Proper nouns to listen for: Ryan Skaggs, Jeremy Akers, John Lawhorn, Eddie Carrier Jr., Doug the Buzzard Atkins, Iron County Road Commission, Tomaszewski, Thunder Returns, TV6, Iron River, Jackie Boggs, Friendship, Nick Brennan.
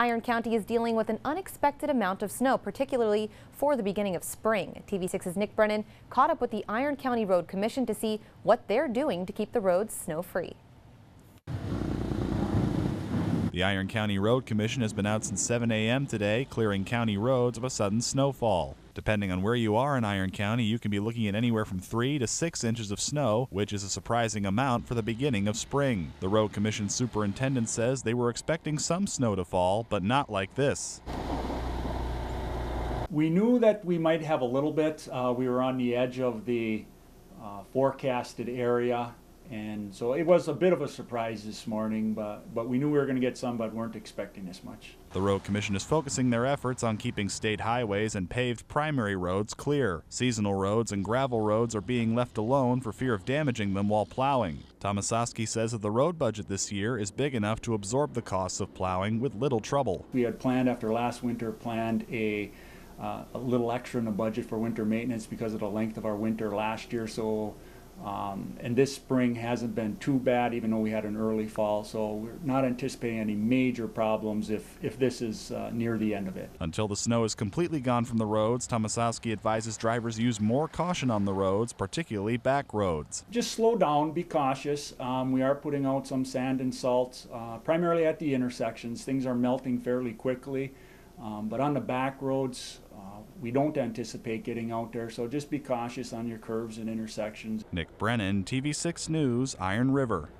Iron County is dealing with an unexpected amount of snow, particularly for the beginning of spring. TV6's Nick Brennan caught up with the Iron County Road Commission to see what they're doing to keep the roads snow-free. The Iron County Road Commission has been out since 7 a.m. today, clearing county roads of a sudden snowfall. Depending on where you are in Iron County, you can be looking at anywhere from 3 to 6 inches of snow, which is a surprising amount for the beginning of spring. The Road Commission superintendent says they were expecting some snow to fall, but not like this. We knew that we might have a little bit. We were on the edge of the forecasted area. And so it was a bit of a surprise this morning, but we knew we were going to get some, but weren't expecting this much. The Road Commission is focusing their efforts on keeping state highways and paved primary roads clear. Seasonal roads and gravel roads are being left alone for fear of damaging them while plowing. Tomaszewski says that the road budget this year is big enough to absorb the costs of plowing with little trouble. We had planned after last winter, a little extra in the budget for winter maintenance because of the length of our winter last year. So. And this spring hasn't been too bad, even though we had an early fall, so we're not anticipating any major problems if this is near the end of it. Until the snow is completely gone from the roads, Tomaszewski advises drivers use more caution on the roads, particularly back roads. Just slow down, be cautious. We are putting out some sand and salt, primarily at the intersections. Things are melting fairly quickly, but on the back roads, we don't anticipate getting out there, so just be cautious on your curves and intersections. Nick Brennan, TV6 News, Iron River.